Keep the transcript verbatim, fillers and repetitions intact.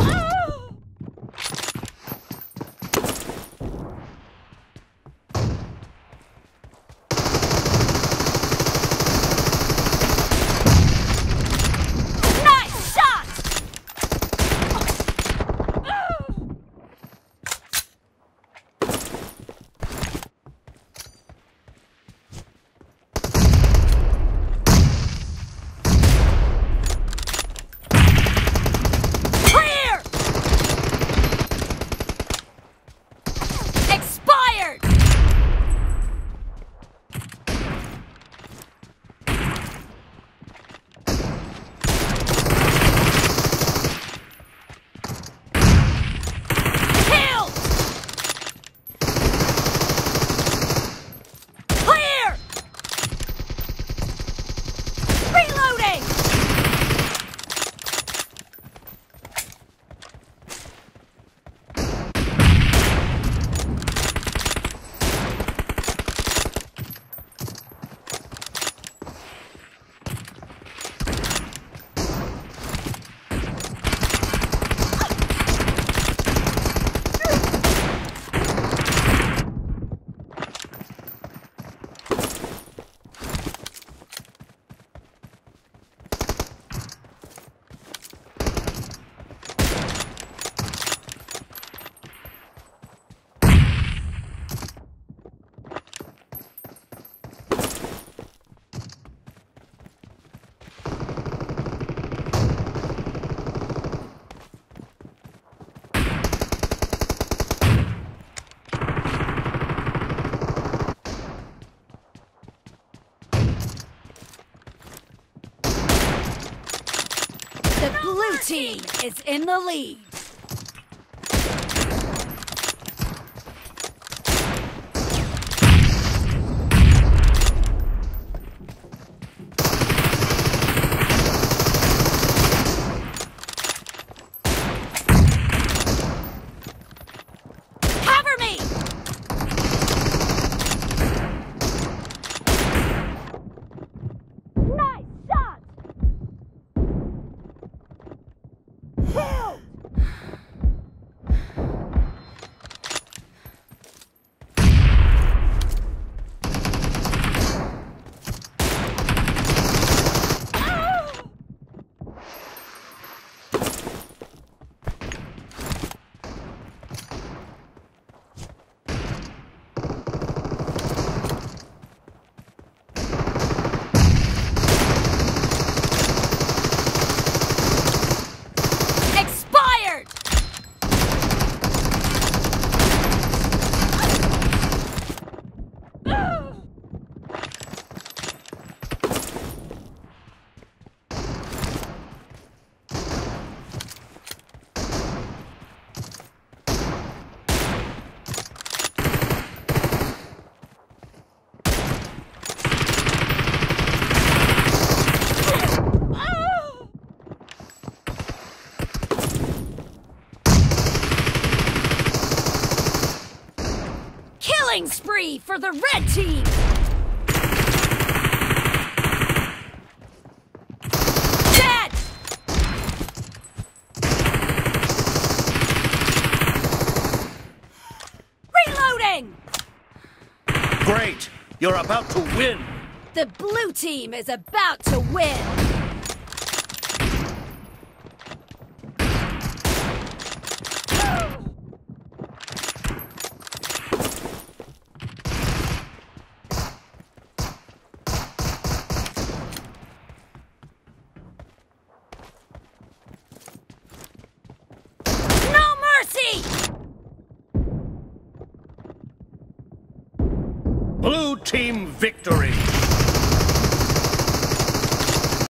Oh! Nice shot! Oh! Blue team is in the lead. Spree for the red team! Dead! Reloading! Great! You're about to win! The blue team is about to win!